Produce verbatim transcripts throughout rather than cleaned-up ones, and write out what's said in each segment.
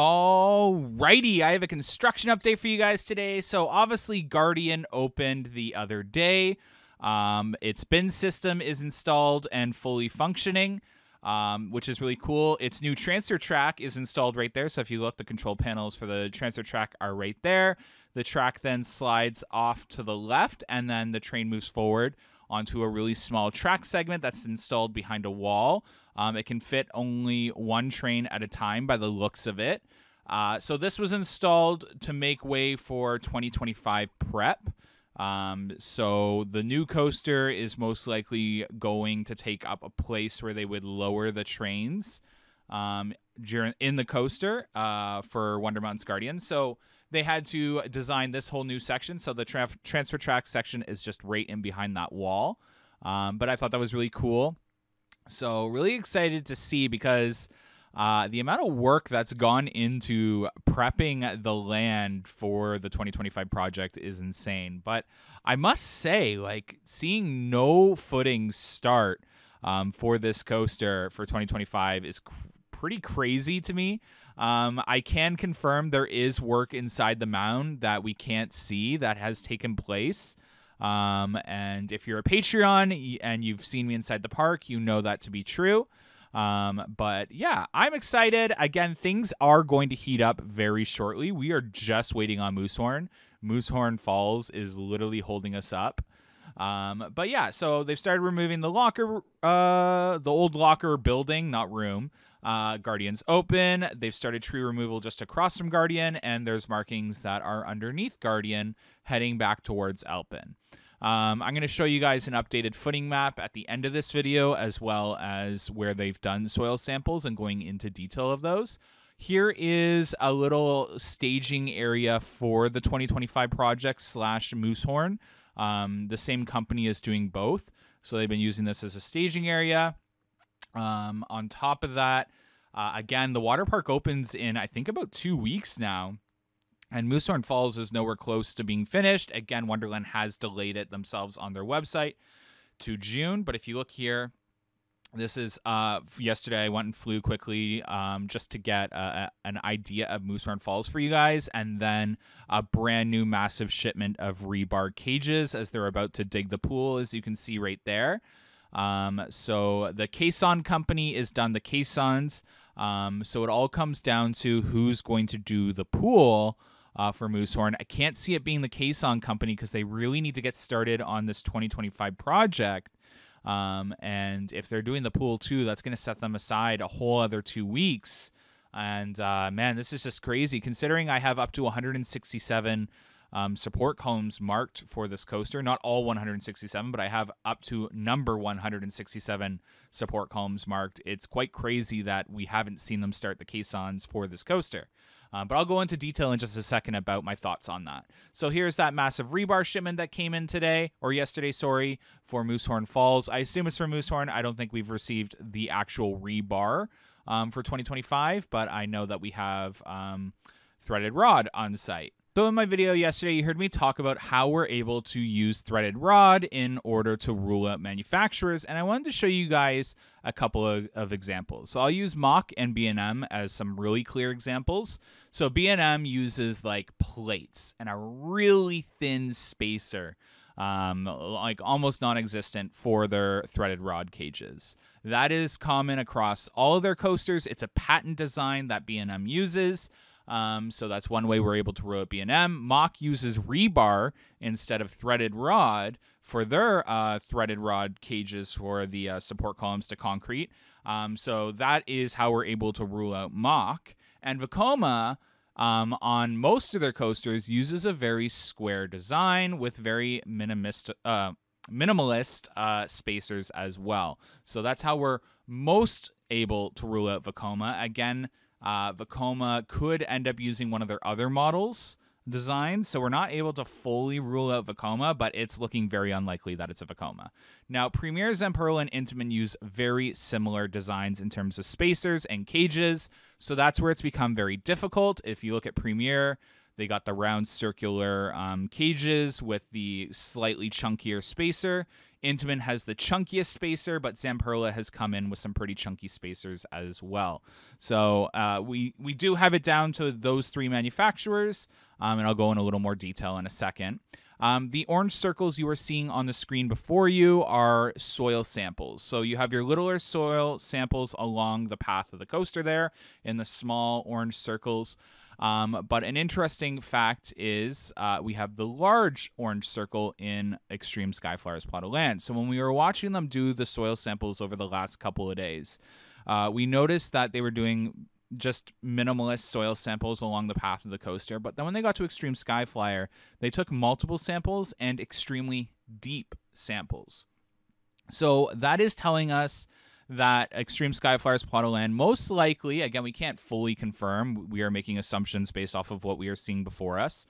Alrighty, I have a construction update for you guys today. So obviously Guardian opened the other day. Um, its bin system is installed and fully functioning, um, which is really cool. Its new transfer track is installed right there. So if you look, the control panels for the transfer track are right there. The track then slides off to the left, and then the train moves forward onto a really small track segment that's installed behind a wall. Um, it can fit only one train at a time by the looks of it. Uh, so this was installed to make way for twenty twenty-five prep. Um, so the new coaster is most likely going to take up a place where they would lower the trains um, in the coaster uh, for Wonder Mountain's Guardian. So they had to design this whole new section. So the tra transfer track section is just right in behind that wall. Um, but I thought that was really cool. So really excited to see, because uh, the amount of work that's gone into prepping the land for the twenty twenty-five project is insane. But I must say, like, seeing no footing start um, for this coaster for twenty twenty-five is cr pretty crazy to me. Um, I can confirm there is work inside the mound that we can't see that has taken place. Um, and if you're a Patreon and you've seen me inside the park, you know that to be true. Um, but yeah, I'm excited. Again, things are going to heat up very shortly. We are just waiting on Moosehorn. Moosehorn Falls is literally holding us up. Um, but yeah, so they've started removing the locker, uh, the old locker building, not room. Uh, Guardian's open. They've started tree removal just across from Guardian, and there's markings that are underneath Guardian heading back towards Alpen. Um, I'm going to show you guys an updated footing map at the end of this video, as well as where they've done soil samples and going into detail of those. Here is a little staging area for the twenty twenty-five project slash Moosehorn. Um, the same company is doing both. So they've been using this as a staging area. Um, on top of that, uh, again, the water park opens in, I think, about two weeks now, and Moosehorn Falls is nowhere close to being finished. Again, Wonderland has delayed it themselves on their website to June. But if you look here, this is uh, yesterday I went and flew quickly um, just to get uh, an idea of Moosehorn Falls for you guys, and then a brand new massive shipment of rebar cages as they're about to dig the pool, as you can see right there. Um, so the caisson company is done the caissons. Um, so it all comes down to who's going to do the pool uh, for Moosehorn. I can't see it being the caisson company because they really need to get started on this twenty twenty-five project. Um, and if they're doing the pool too, that's going to set them aside a whole other two weeks. And, uh, man, this is just crazy considering I have up to one hundred sixty-seven Um, support columns marked for this coaster. Not all one hundred sixty-seven, but I have up to number one hundred sixty-seven support columns marked. It's quite crazy that we haven't seen them start the caissons for this coaster. Um, but I'll go into detail in just a second about my thoughts on that. So here's that massive rebar shipment that came in today, or yesterday, sorry, for Moosehorn Falls. I assume it's for Moosehorn. I don't think we've received the actual rebar um, for twenty twenty-five, but I know that we have um, threaded rod on site. So in my video yesterday, you heard me talk about how we're able to use threaded rod in order to rule out manufacturers, and I wanted to show you guys a couple of, of examples. So I'll use Mach and B and M as some really clear examples. So B and M uses like plates and a really thin spacer, um, like almost non-existent, for their threaded rod cages. That is common across all of their coasters. It's a patent design that B and M uses. Um, so that's one way we're able to row at B and M. Mach uses rebar instead of threaded rod for their uh, threaded rod cages for the uh, support columns to concrete. Um, so that is how we're able to rule out Mach. And Vekoma, um, on most of their coasters, uses a very square design with very minimalist, uh, minimalist uh, spacers as well. So that's how we're most able to rule out Vekoma. Again, Uh, Vekoma could end up using one of their other models designs, so we're not able to fully rule out Vekoma, but it's looking very unlikely that it's a Vekoma. Now, Premier, Zamperla, and Intamin use very similar designs in terms of spacers and cages, so that's where it's become very difficult. If you look at Premier, They got the round circular um, cages with the slightly chunkier spacer. Intamin has the chunkiest spacer, but Zamperla has come in with some pretty chunky spacers as well. So uh, we, we do have it down to those three manufacturers, um, and I'll go in a little more detail in a second. Um, the orange circles you are seeing on the screen before you are soil samples. So you have your littler soil samples along the path of the coaster there in the small orange circles. Um, but an interesting fact is uh, we have the large orange circle in Extreme Skyflyer's plot of land. So when we were watching them do the soil samples over the last couple of days, uh, we noticed that they were doing just minimalist soil samples along the path of the coaster. But then when they got to Extreme Skyflyer, they took multiple samples and extremely deep samples. So that is telling us that Extreme Skyflyer's plot of land, most likely, again, we can't fully confirm, we are making assumptions based off of what we are seeing before us,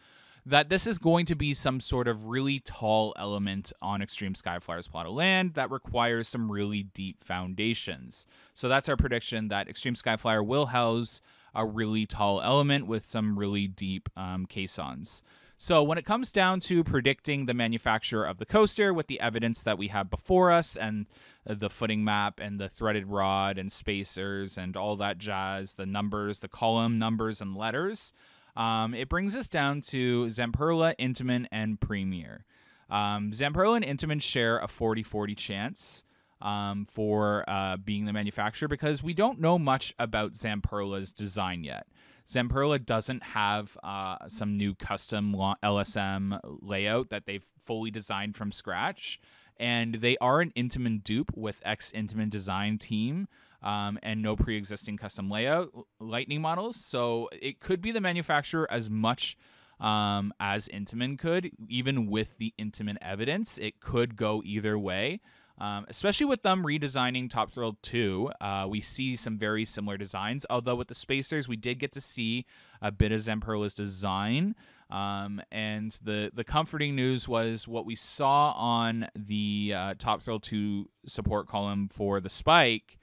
that this is going to be some sort of really tall element on Extreme Skyflyer's plot of land that requires some really deep foundations. So that's our prediction, that Extreme Skyflyer will house a really tall element with some really deep um, caissons. So when it comes down to predicting the manufacturer of the coaster with the evidence that we have before us and the footing map and the threaded rod and spacers and all that jazz, the numbers, the column numbers and letters, um, it brings us down to Zamperla, Intamin, and Premier. Um, Zamperla and Intamin share a forty forty chance um, for uh, being the manufacturer because we don't know much about Zamperla's design yet. Zamperla doesn't have uh, some new custom L S M layout that they've fully designed from scratch. And they are an Intamin dupe with ex-Intamin design team um, and no pre-existing custom layout lightning models. So it could be the manufacturer as much um, as Intamin could, even with the Intamin evidence. It could go either way. Um, especially with them redesigning Top Thrill two, uh, we see some very similar designs. Although with the spacers, we did get to see a bit of Zamperla's design. Um, and the, the comforting news was what we saw on the uh, Top Thrill two support column for the Spike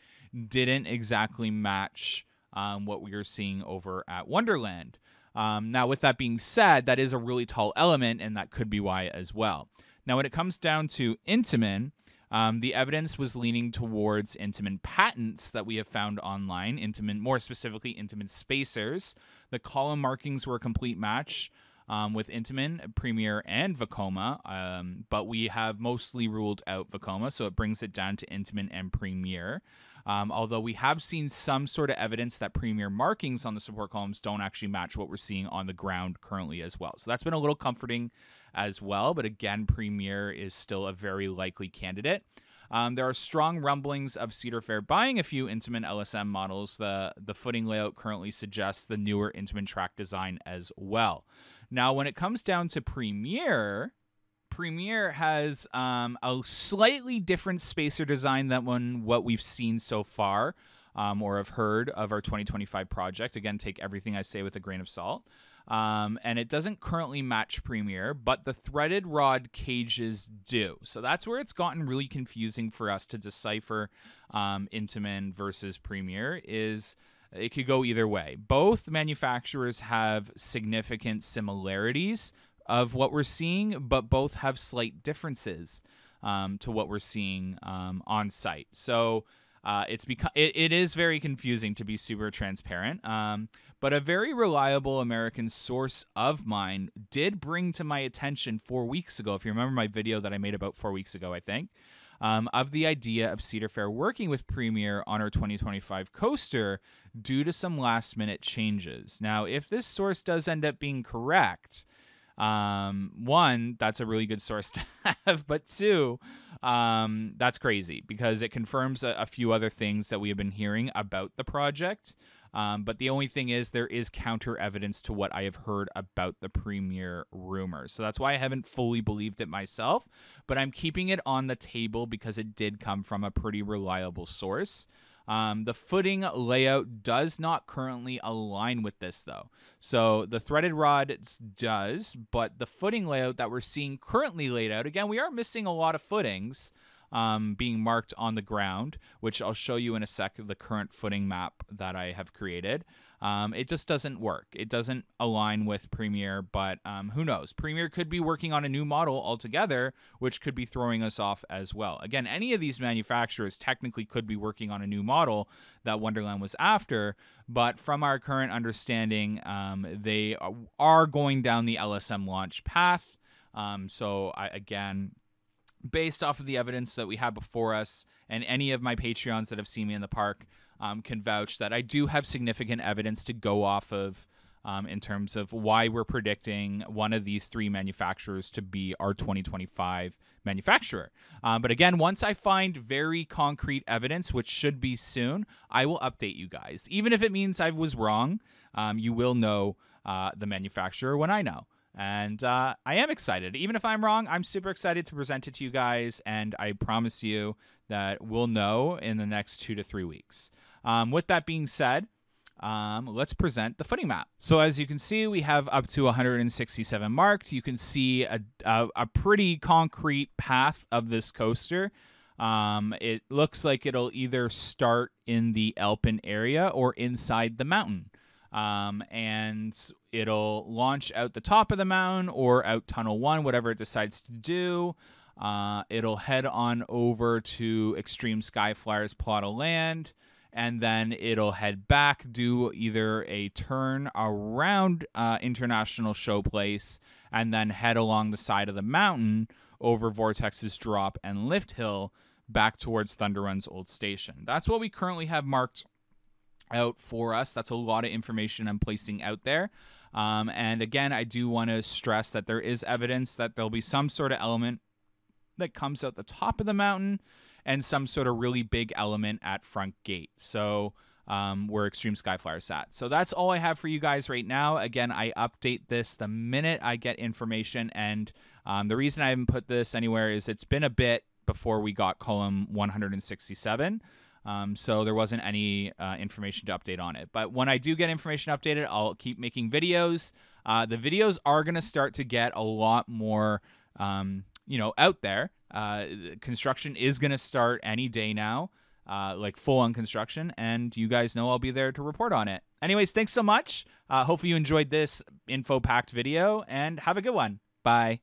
didn't exactly match um, what we were seeing over at Wonderland. Um, now, with that being said, that is a really tall element, and that could be why as well. Now, when it comes down to Intamin, Um, the evidence was leaning towards Intamin patents that we have found online, Intamin, more specifically Intamin spacers. The column markings were a complete match um, with Intamin, Premier, and Vekoma, um, but we have mostly ruled out Vekoma, so it brings it down to Intamin and Premier. Um, although we have seen some sort of evidence that Premier markings on the support columns don't actually match what we're seeing on the ground currently as well. So that's been a little comforting as well, but again, Premier is still a very likely candidate. Um, there are strong rumblings of Cedar Fair buying a few Intamin L S M models. The, the footing layout currently suggests the newer Intamin track design as well. Now, when it comes down to Premier, Premier has um, a slightly different spacer design than one, what we've seen so far um, or have heard of our twenty twenty-five project. Again, take everything I say with a grain of salt. Um, and it doesn't currently match Premier, but the threaded rod cages do. So that's where it's gotten really confusing for us to decipher um, Intamin versus Premier is it could go either way. Both manufacturers have significant similarities of what we're seeing, but both have slight differences um, to what we're seeing um, on site. So Uh, it's because it, it is very confusing, to be super transparent, um, but a very reliable American source of mine did bring to my attention four weeks ago, if you remember my video that I made about four weeks ago, I think, um, of the idea of Cedar Fair working with Premier on our twenty twenty-five coaster due to some last minute changes. Now, if this source does end up being correct, um, one, that's a really good source to have, but two, Um, that's crazy because it confirms a, a few other things that we have been hearing about the project. Um, but the only thing is there is counter evidence to what I have heard about the Premier rumor. So that's why I haven't fully believed it myself, but I'm keeping it on the table because it did come from a pretty reliable source. Um, the footing layout does not currently align with this, though. So the threaded rod does, but the footing layout that we're seeing currently laid out, again, we are missing a lot of footings um, being marked on the ground, which I'll show you in a sec, the current footing map that I have created. Um, it just doesn't work. It doesn't align with Premier, but um, who knows? Premier could be working on a new model altogether, which could be throwing us off as well. Again, any of these manufacturers technically could be working on a new model that Wonderland was after, but from our current understanding, um, they are going down the L S M launch path. Um, so, I, again... based off of the evidence that we have before us, and any of my Patreons that have seen me in the park um, can vouch that I do have significant evidence to go off of um, in terms of why we're predicting one of these three manufacturers to be our twenty twenty-five manufacturer. Um, but again, once I find very concrete evidence, which should be soon, I will update you guys. Even if it means I was wrong, um, you will know uh, the manufacturer when I know. And uh, I am excited. Even if I'm wrong, I'm super excited to present it to you guys. And I promise you that we'll know in the next two to three weeks. Um, with that being said, um, let's present the footing map. So as you can see, we have up to one hundred sixty-seven marked. You can see a, a, a pretty concrete path of this coaster. Um, it looks like it'll either start in the Alpen area or inside the mountain. Um, and it'll launch out the top of the mountain or out tunnel one, whatever it decides to do. Uh, it'll head on over to Extreme Skyflyer's plot of land, and then it'll head back, do either a turn around uh, International Showplace, and then head along the side of the mountain over Vortex's Drop and Lift Hill back towards Thunder Run's old station. That's what we currently have marked out for us. That's a lot of information I'm placing out there. Um, and again, I do want to stress that there is evidence that there'll be some sort of element that comes out the top of the mountain and some sort of really big element at front gate. So um, where Extreme Skyflyer's at. So that's all I have for you guys right now. Again, I update this the minute I get information. And um, the reason I haven't put this anywhere is it's been a bit before we got column one hundred sixty-seven. Um, so there wasn't any uh, information to update on it. But when I do get information updated, I'll keep making videos. Uh, the videos are going to start to get a lot more, um, you know, out there. Uh, construction is going to start any day now, uh, like full-on construction. And you guys know I'll be there to report on it. Anyways, thanks so much. Uh, hopefully you enjoyed this info-packed video, and have a good one. Bye.